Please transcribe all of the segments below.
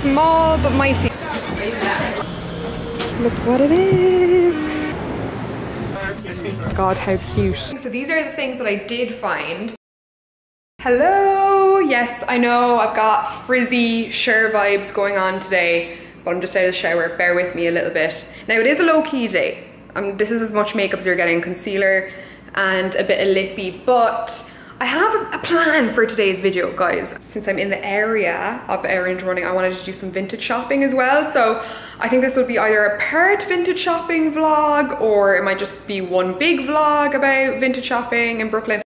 Small but mighty. Look what it is. God, how cute. So these are the things that I did find. Hello. Yes, I know I've got frizzy Cher vibes going on today, but I'm just out of the shower. Bear with me a little bit. Now it is a low-key day. This is as much makeup as you're getting, concealer and a bit of lippy, but I have a plan for today's video, guys. Since I'm in the area of errand running, I wanted to do some vintage shopping as well. So I think this will be either a part vintage shopping vlog, or it might just be one big vlog about vintage shopping in Brooklyn.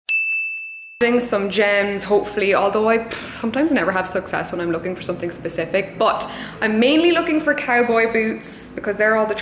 Some gems, hopefully, although I sometimes never have success when I'm looking for something specific, but I'm mainly looking for cowboy boots because they're all the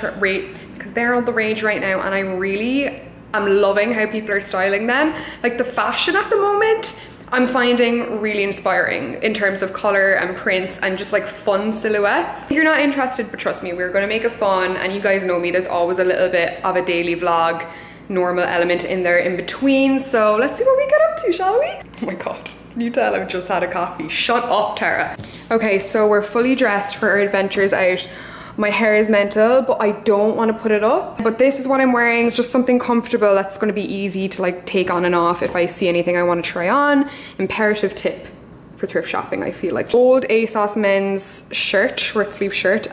rage right now, and I really I'm loving how people are styling them. Like the fashion at the moment, I'm finding really inspiring in terms of color and prints and just like fun silhouettes. If you're not interested, but trust me, we're gonna make it fun, and you guys know me, there's always a little bit of a daily vlog normal element in there in between. So let's see what we get up to, shall we? Oh my God, can you tell I've just had a coffee? Shut up, Tara. Okay, so we're fully dressed for our adventures out. My hair is mental, but I don't want to put it up. But this is what I'm wearing. It's just something comfortable that's going to be easy to like take on and off if I see anything I want to try on. Imperative tip for thrift shopping, I feel like. Old ASOS men's shirt, short sleeve shirt.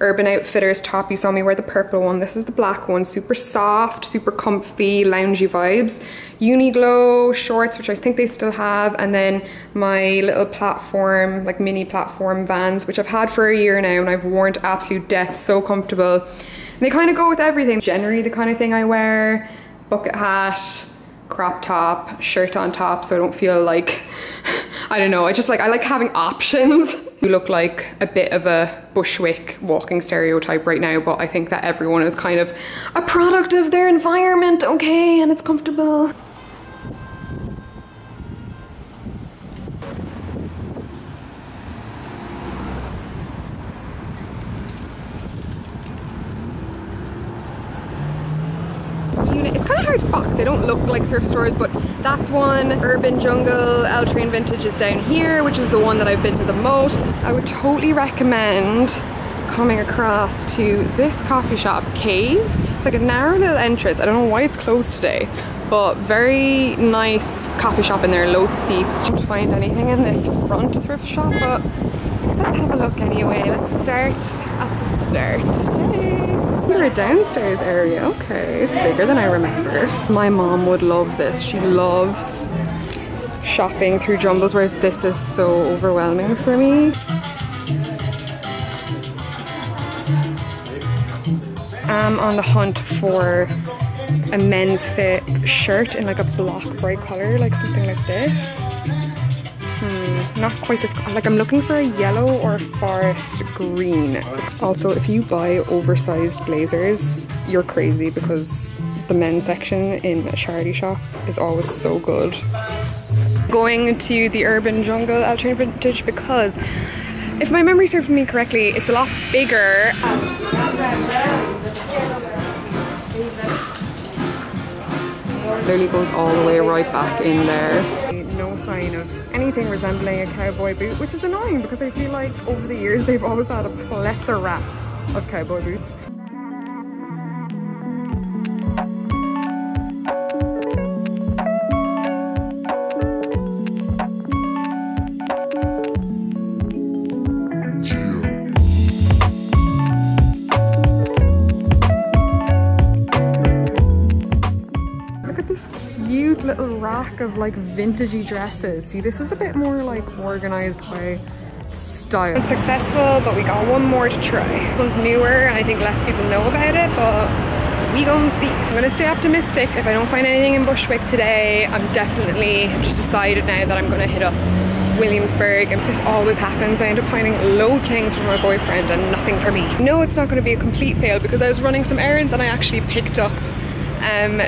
Urban Outfitters top. You saw me wear the purple one. This is the black one. Super soft, super comfy, loungy vibes. Uniqlo shorts, which I think they still have. And then my little platform, like mini platform Vans, which I've had for a year now and I've worn to absolute death. So comfortable. And they kind of go with everything. Generally the kind of thing I wear. Bucket hat, crop top, shirt on top, so I don't feel like I don't know, I just like, I like having options. You look like a bit of a Bushwick walking stereotype right now, but I think that everyone is kind of a product of their environment, okay, and it's comfortable. Spots. They don't look like thrift stores, but that's one. Urban Jungle, L-Train Vintage is down here, which is the one that I've been to the most. I would totally recommend coming across to this coffee shop, Cave. It's like a narrow little entrance. I don't know why it's closed today, but very nice coffee shop in there, loads of seats. Don't find anything in this front thrift shop, but let's have a look anyway. Let's start at the start. Hey. We're downstairs area. Okay, it's bigger than I remember. My mom would love this. She loves shopping through jumbles, whereas this is so overwhelming for me. I'm on the hunt for a men's fit shirt in like a block bright color, like something like this. Not quite this, like I'm looking for a yellow or a forest green. Also, if you buy oversized blazers, you're crazy because the men's section in a charity shop is always so good. Going to the Urban Jungle L-Train Vintage because if my memory serves me correctly, it's a lot bigger. Literally goes all the way right back in there. No sign of anything resembling a cowboy boot, which is annoying because I feel like over the years they've always had a plethora of cowboy boots. Of like vintagey dresses. See, this is a bit more like organized by style. Unsuccessful, but we got one more to try. This one's newer and I think less people know about it, but we gonna see. I'm gonna stay optimistic. If I don't find anything in Bushwick today, I've just decided now that I'm gonna hit up Williamsburg, and this always happens. I end up finding loads of things for my boyfriend and nothing for me. No, it's not gonna be a complete fail because I was running some errands and I actually picked up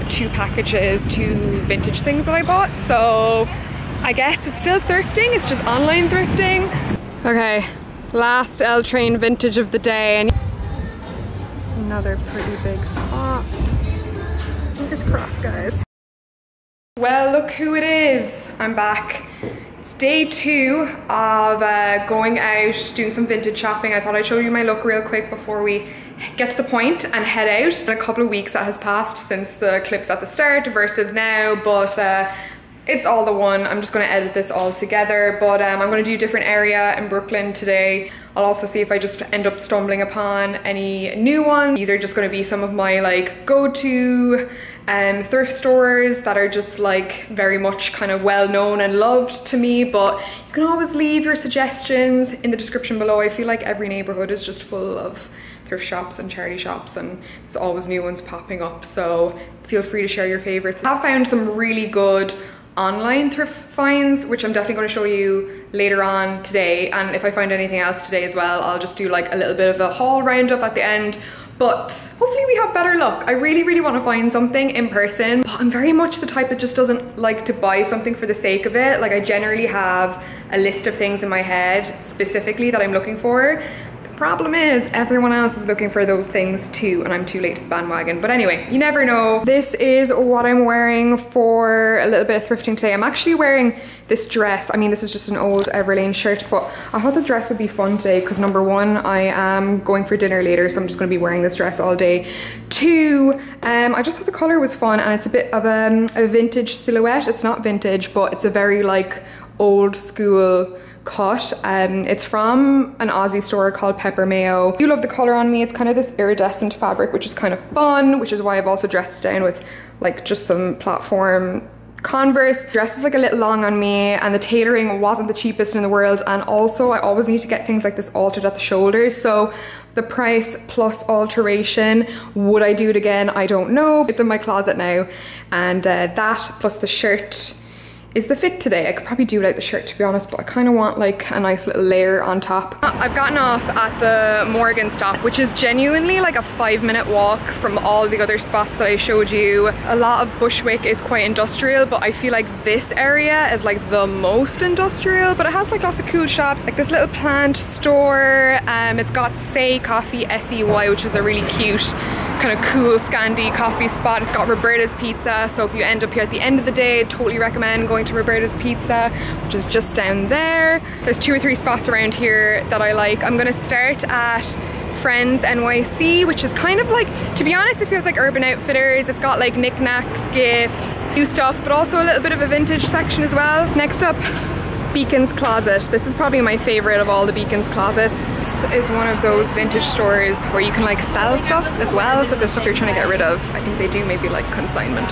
two packages, two vintage things that I bought. So I guess it's still thrifting, it's just online thrifting. Okay, last L-Train Vintage of the day. And another pretty big spot. Fingers crossed, guys. Well, look who it is. I'm back. It's day two of going out, doing some vintage shopping. I thought I'd show you my look real quick before we get to the point and head out. In a couple of weeks that has passed since the clips at the start versus now, but it's all the one. I'm just gonna edit this all together, but I'm gonna do a different area in Brooklyn today. I'll also see if I just end up stumbling upon any new ones. These are just gonna be some of my like go-to thrift stores that are just like very much kind of well known and loved to me, but you can always leave your suggestions in the description below. I feel like every neighborhood is just full of thrift shops and charity shops, and there's always new ones popping up, so feel free to share your favorites. I have found some really good online thrift finds, which I'm definitely going to show you later on today, and if I find anything else today as well, I'll just do like a little bit of a haul roundup at the end, but hopefully we have better luck. I really want to find something in person, but I'm very much the type that just doesn't like to buy something for the sake of it. Like, I generally have a list of things in my head specifically that I'm looking for. Problem is everyone else is looking for those things too, and I'm too late to the bandwagon. But anyway, you never know. This is what I'm wearing for a little bit of thrifting today. I'm actually wearing this dress. I mean, this is just an old Everlane shirt, but I thought the dress would be fun today because number one, I am going for dinner later, so I'm just gonna be wearing this dress all day. Two, I just thought the color was fun, and it's a bit of a vintage silhouette. It's not vintage, but it's a very like old school cut. It's from an Aussie store called Peppermayo. I do love the color on me. It's kind of this iridescent fabric, which is kind of fun, which is why I've also dressed it down with like just some platform Converse. Dress is like a little long on me, and the tailoring wasn't the cheapest in the world, and also I always need to get things like this altered at the shoulders, so the price plus alteration. Would I do it again? I don't know. It's in my closet now, and that plus the shirt is the fit today. I could probably do without the shirt to be honest, but I kind of want like a nice little layer on top. I've gotten off at the Morgan stop, which is genuinely like a 5-minute walk from all the other spots that I showed you. A lot of Bushwick is quite industrial, but I feel like this area is like the most industrial, but it has like lots of cool shops, like this little plant store. It's got Say Coffee, S-E-Y, which is a really cute kind of cool Scandi coffee spot. It's got Roberta's Pizza, so if you end up here at the end of the day, I totally recommend going to Roberta's Pizza, which is just down there. There's 2 or 3 spots around here that I like. I'm gonna start at Friends NYC, which is kind of like, to be honest, it feels like Urban Outfitters. It's got like knickknacks, gifts, new stuff, but also a little bit of a vintage section as well. Next up, Beacon's Closet. This is probably my favorite of all the Beacon's Closets. This is one of those vintage stores where you can like sell stuff as well, so if there's stuff you're trying to get rid of, I think they do maybe like consignment.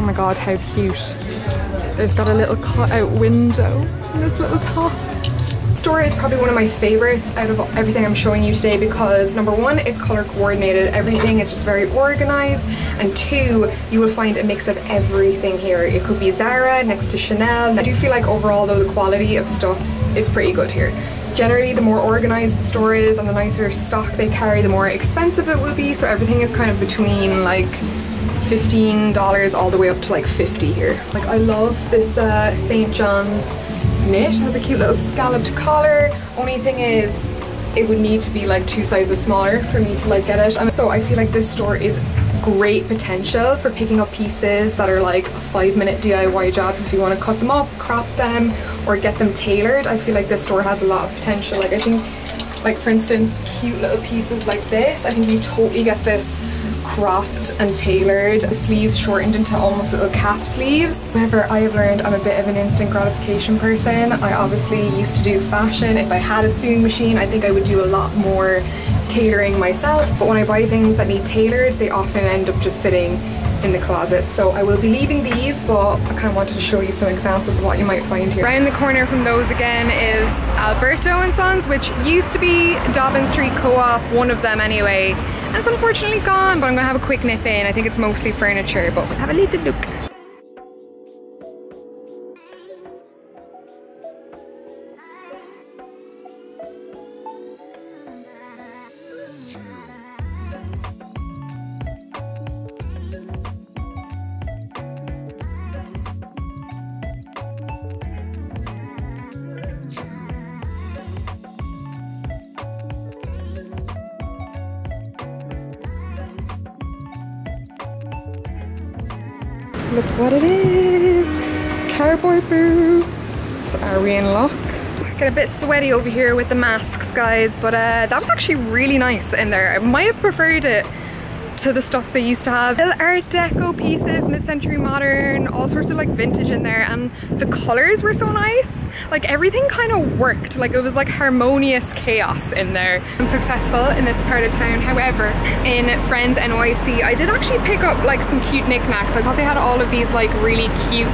Oh my god, how cute. There's got a little cut out window in this little top. This store is probably one of my favorites out of everything I'm showing you today because number one, it's color coordinated. Everything is just very organized. And two, you will find a mix of everything here. It could be Zara next to Chanel. I do feel like overall though, the quality of stuff is pretty good here. Generally, the more organized the store is and the nicer stock they carry, the more expensive it will be. So everything is kind of between like $15 all the way up to like 50 here. Like, I love this St. John's knit. It has a cute little scalloped collar. Only thing is, it would need to be like 2 sizes smaller for me to like get it. So I feel like this store is great potential for picking up pieces that are like 5-minute DIY jobs if you want to cut them up, crop them, or get them tailored. I feel like this store has a lot of potential. Like, I think, like for instance, cute little pieces like this, I think you totally get this cropped and tailored, the sleeves shortened into almost little cap sleeves. However, I have learned I'm a bit of an instant gratification person. I obviously used to do fashion. If I had a sewing machine, I think I would do a lot more tailoring myself, but when I buy things that need tailored, they often end up just sitting in the closet. So I will be leaving these, but I kind of wanted to show you some examples of what you might find here. Around the corner from those again is Alberto & Sons, which used to be Dobbin Street Co-op, one of them anyway. And it's unfortunately gone, but I'm gonna have a quick nip in. I think it's mostly furniture, but we'll have a little look. Look what it is. Cowboy boots. Are we in luck? Getting a bit sweaty over here with the masks, guys, but that was actually really nice in there. I might have preferred it to the stuff they used to have. Little art deco pieces, mid-century modern, all sorts of like vintage in there, and the colors were so nice. Like everything kind of worked. Like it was like harmonious chaos in there. I'm successful in this part of town. However, in Friends NYC, I did actually pick up like some cute knickknacks. I thought they had all of these like really cute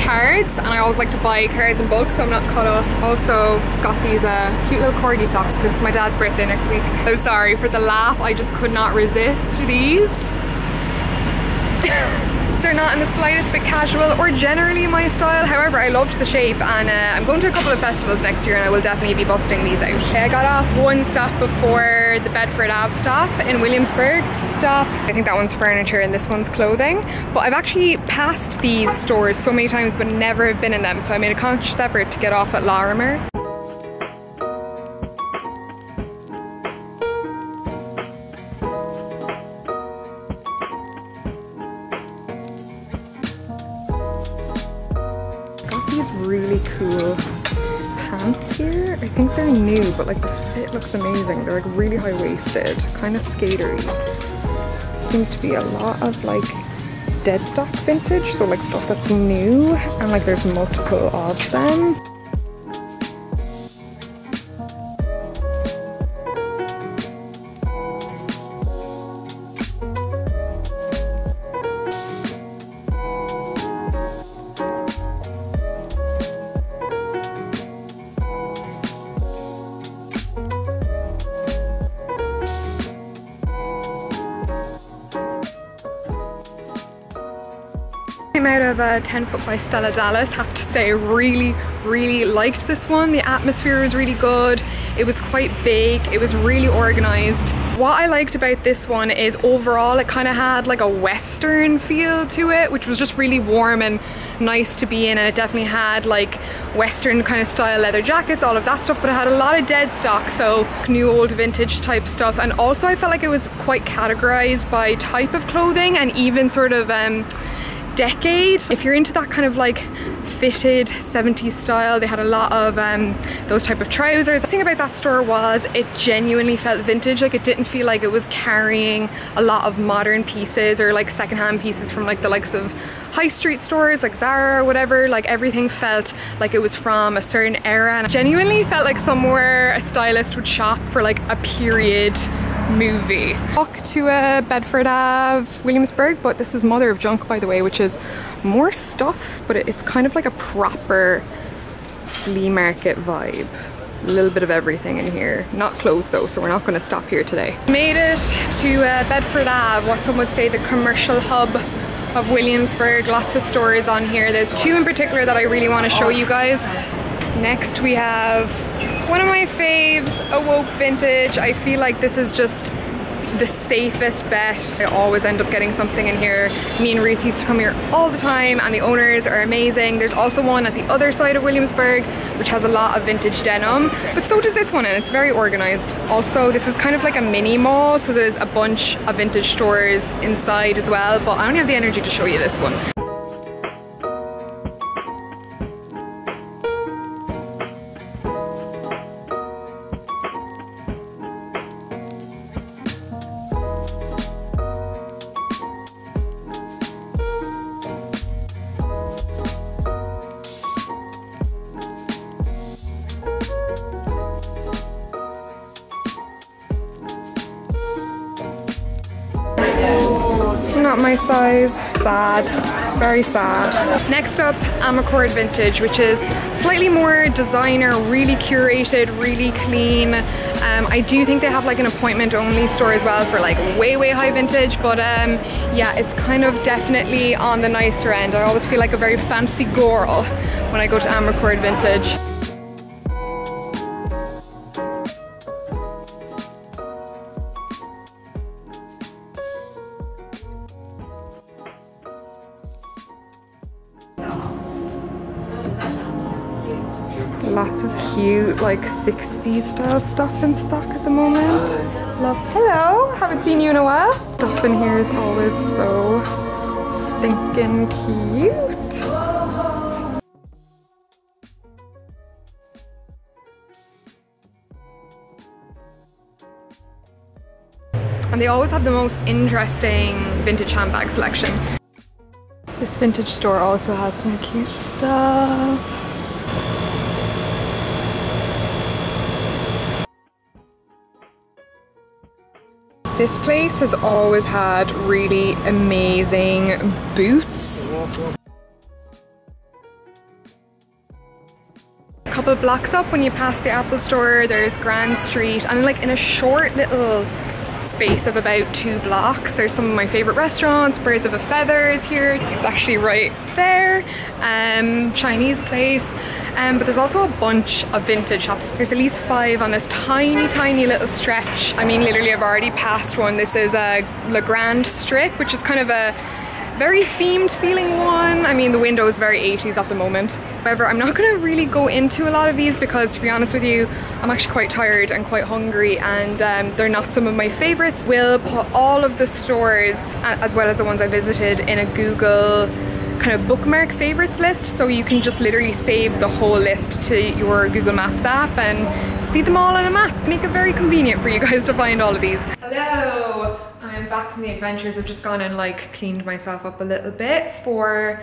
cards, and I always like to buy cards in bulk so I'm not cut off. Also got these cute little corgi socks because it's my dad's birthday next week. So sorry for the laugh, I just could not resist these. They're not in the slightest bit casual or generally my style, however I loved the shape, and I'm going to a couple of festivals next year and I will definitely be busting these out. I got off one stop before the Bedford Ave stop in Williamsburg stop. I think that one's furniture and this one's clothing, but I've actually passed these stores so many times but never have been in them, so I made a conscious effort to get off at Larimer. Really cool pants here. I think they're new, but like the fit looks amazing. They're like really high-waisted, kind of skatery. Seems to be a lot of like dead stock vintage, so like stuff that's new, and like there's multiple of them. Out of 10 Foot by Stella Dallas, have to say, really liked this one. The atmosphere was really good, it was quite big, it was really organized. What I liked about this one is overall it kind of had like a western feel to it, which was just really warm and nice to be in, and it definitely had like western kind of style leather jackets, all of that stuff, but it had a lot of dead stock, so new old vintage type stuff. And also I felt like it was quite categorized by type of clothing and even sort of decade. If you're into that kind of like fitted 70s style, they had a lot of those type of trousers. The thing about that store was it genuinely felt vintage. Like it didn't feel like it was carrying a lot of modern pieces or like secondhand pieces from like the likes of high street stores like Zara or whatever. Like everything felt like it was from a certain era, and genuinely felt like somewhere a stylist would shop for like a period movie. Walk to Bedford Ave, Williamsburg, but this is Mother of Junk, by the way, which is more stuff, but it's kind of like a proper flea market vibe. A little bit of everything in here. Not closed though, so we're not going to stop here today. Made it to Bedford Ave, what some would say the commercial hub of Williamsburg. Lots of stores on here. There's two in particular that I really want to show you guys. Next we have one of my faves, Awoke Vintage. I feel like this is just the safest bet. I always end up getting something in here. Me and Ruth used to come here all the time, and the owners are amazing. There's also one at the other side of Williamsburg which has a lot of vintage denim, but so does this one, and it's very organized. Also, this is kind of like a mini mall, so there's a bunch of vintage stores inside as well, but I don't have the energy to show you this one. Not my size, sad, very sad. Next up, Amacord Vintage, which is slightly more designer, really curated, really clean. I do think they have like an appointment only store as well for like way high vintage, but yeah, it's kind of definitely on the nicer end. I always feel like a very fancy girl when I go to Amacord Vintage. Lots of cute like 60s style stuff in stock at the moment. Love. Hello, haven't seen you in a while. Stuff in here is always so stinking cute. And they always have the most interesting vintage handbag selection. This vintage store also has some cute stuff. This place has always had really amazing boots. A couple of blocks up when you pass the Apple Store, there's Grand Street, and like in a short little space of about 2 blocks, there's some of my favorite restaurants. Birds of a Feather is here. It's actually right there. Chinese place. But there's also a bunch of vintage shops. There's at least 5 on this tiny little stretch. I mean, literally I've already passed one. This is a Le Grand Strip, which is kind of a very themed feeling one. I mean, the window is very 80s at the moment. However, I'm not gonna really go into a lot of these because, to be honest with you, I'm actually quite tired and quite hungry, and they're not some of my favorites. We'll put all of the stores, as well as the ones I visited, in a Google kind of bookmark favorites list, so you can just literally save the whole list to your Google Maps app and see them all on a map. Make it very convenient for you guys to find all of these. Hello! I'm back from the adventures. I've just gone and like cleaned myself up a little bit for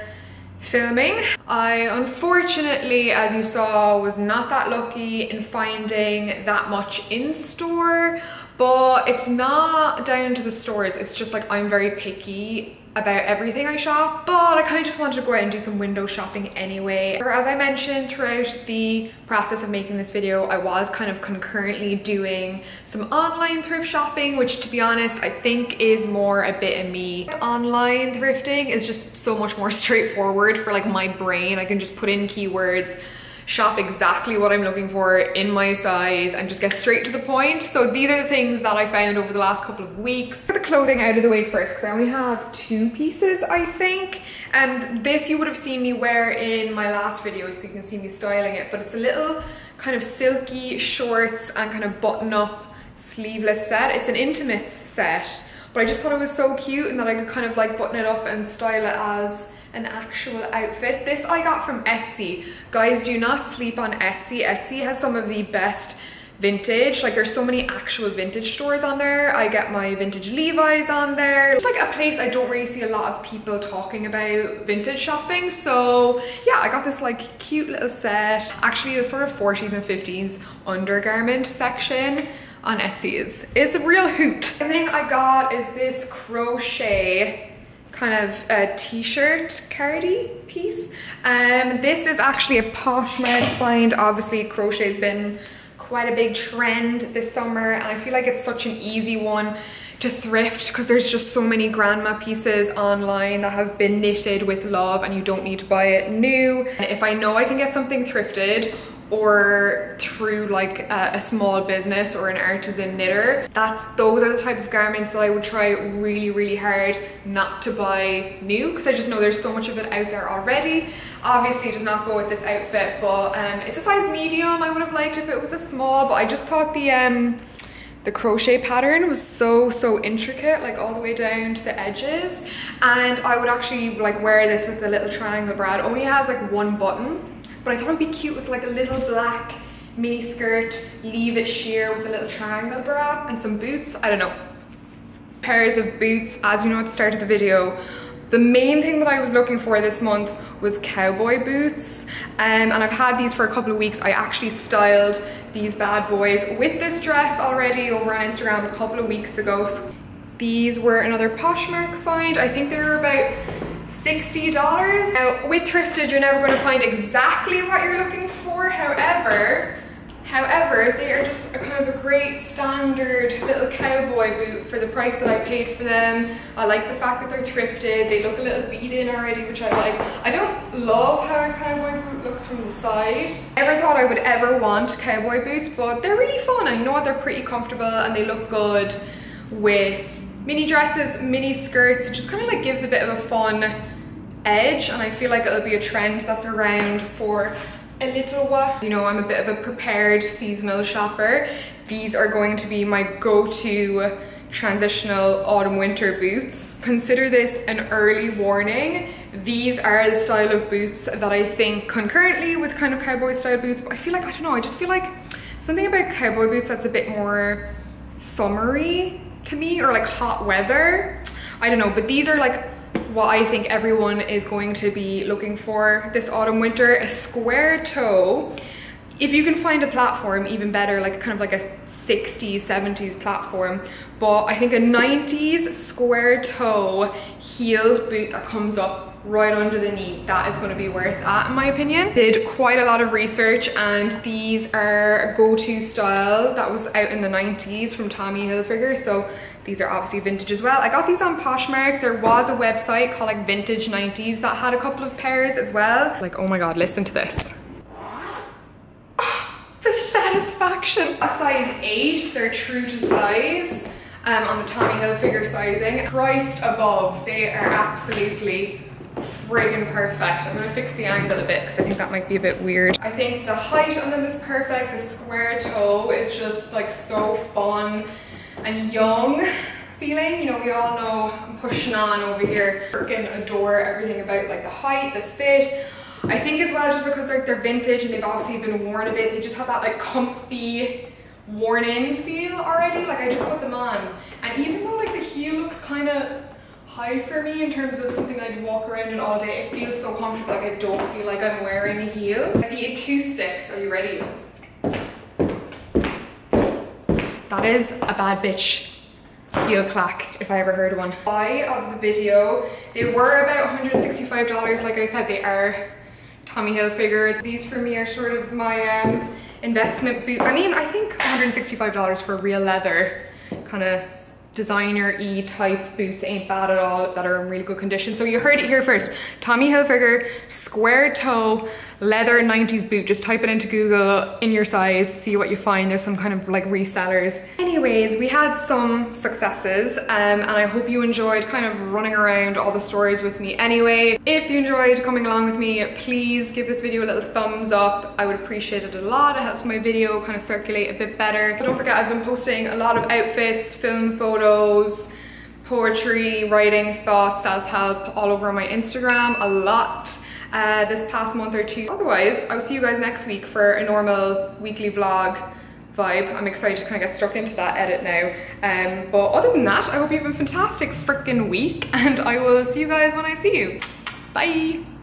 filming. I unfortunately, as you saw, was not that lucky in finding that much in store, but it's not down to the stores. It's just like I'm very picky about everything I shop, but I kind of just wanted to go out and do some window shopping anyway. As I mentioned throughout the process of making this video, I was kind of concurrently doing some online thrift shopping, which to be honest, I think is more a bit of me. Online thrifting is just so much more straightforward for like my brain. I can just put in keywords, shop exactly what I'm looking for in my size, and just get straight to the point. So these are the things that I found over the last couple of weeks. Get the clothing out of the way first, because I only have 2 pieces, I think. And this you would have seen me wear in my last video, so you can see me styling it, but it's a little kind of silky shorts and kind of button up sleeveless set. It's an intimates set, but I just thought it was so cute and that I could kind of like button it up and style it as an actual outfit. This I got from Etsy. Guys, do not sleep on Etsy. Etsy has some of the best vintage. Like, there's so many actual vintage stores on there. I get my vintage Levi's on there. It's like a place I don't really see a lot of people talking about vintage shopping. So yeah, I got this like cute little set. Actually, the sort of 40s and 50s undergarment section on Etsy is a real hoot. The thing I got is this crochet kind of a t-shirt cardi piece. This is actually a Poshmark find. Obviously, crochet's been quite a big trend this summer, and I feel like it's such an easy one to thrift because there's just so many grandma pieces online that have been knitted with love, and you don't need to buy it new. And if I know I can get something thrifted or through like a small business or an artisan knitter, those are the type of garments that I would try really hard not to buy new, because I just know there's so much of it out there already. Obviously it does not go with this outfit, but it's a size medium. I would have liked if it was a small, but I just thought the crochet pattern was so intricate, like all the way down to the edges. And I would actually like wear this with a little triangle bra. It only has like 1 button, but I thought it'd be cute with like a little black mini skirt, leave it sheer with a little triangle bra and some boots. I don't know, pairs of boots. As you know at the start of the video, the main thing that I was looking for this month was cowboy boots, and I've had these for a couple of weeks. I actually styled these bad boys with this dress already over on Instagram a couple of weeks ago. So these were another Poshmark find. I think they were about $60. Now, with thrifted, you're never going to find exactly what you're looking for. However, they are just a kind of a great standard little cowboy boot for the price that I paid for them. I like the fact that they're thrifted. They look a little beat-in already, which I like. I don't love how a cowboy boot looks from the side. I never thought I would ever want cowboy boots, but they're really fun. I know they're pretty comfortable and they look good with mini dresses, mini skirts. It just kind of like gives a bit of a fun edge, and I feel like it'll be a trend that's around for a little while. You know, I'm a bit of a prepared seasonal shopper. These are going to be my go-to transitional autumn winter boots. Consider this an early warning. These are the style of boots that I think concurrently with kind of cowboy style boots, but I feel like, I don't know, I just feel like something about cowboy boots that's a bit more summery to me, or like hot weather, I don't know, but these are like what I think everyone is going to be looking for this autumn winter. A square toe. If you can find a platform, even better, like kind of like a 60s, 70s platform, but I think a 90s square toe heeled boot that comes up right under the knee, that is going to be where it's at in my opinion. Did quite a lot of research, and these are a go-to style that was out in the 90s from Tommy Hilfiger, so these are obviously vintage as well. I got these on Poshmark. There was a website called like Vintage 90s that had a couple of pairs as well. Like, oh my god, listen to this. The satisfaction. A size 8, they're true to size on the Tommy Hilfiger sizing. Christ above, they are absolutely friggin' perfect. I'm gonna fix the angle a bit because I think that might be a bit weird. I think the height on them is perfect. The square toe is just like so fun and young feeling. You know, we all know I'm pushing on over here. Freaking adore everything about like the height, the fit. I think as well, just because like they're vintage and they've obviously been worn a bit, they just have that like comfy worn in feel already. Like I just put them on, and even though like the heel looks kind of high for me in terms of something I'd walk around in all day, it feels so comfortable. Like I don't feel like I'm wearing a heel. Like the acoustics, are you ready? That is a bad bitch heel clack if I ever heard one. Buy of the video, they were about $165. Like I said, they are Tommy Hilfiger. These for me are sort of my investment boot. I mean, I think $165 for real leather kind of designer-y type boots ain't bad at all, that are in really good condition. So you heard it here first. Tommy Hilfiger, square toe, leather 90s boot. Just type it into Google, in your size, see what you find. There's some kind of like resellers. Anyways, we had some successes and I hope you enjoyed kind of running around all the stores with me anyway. If you enjoyed coming along with me, please give this video a little thumbs up. I would appreciate it a lot. It helps my video kind of circulate a bit better. But don't forget, I've been posting a lot of outfits, film photos, poetry, writing, thoughts, self-help all over my Instagram a lot this past month or two. Otherwise, I'll see you guys next week for a normal weekly vlog vibe. I'm excited to kind of get stuck into that edit now. But other than that, I hope you have a fantastic freaking week, and I will see you guys when I see you. Bye!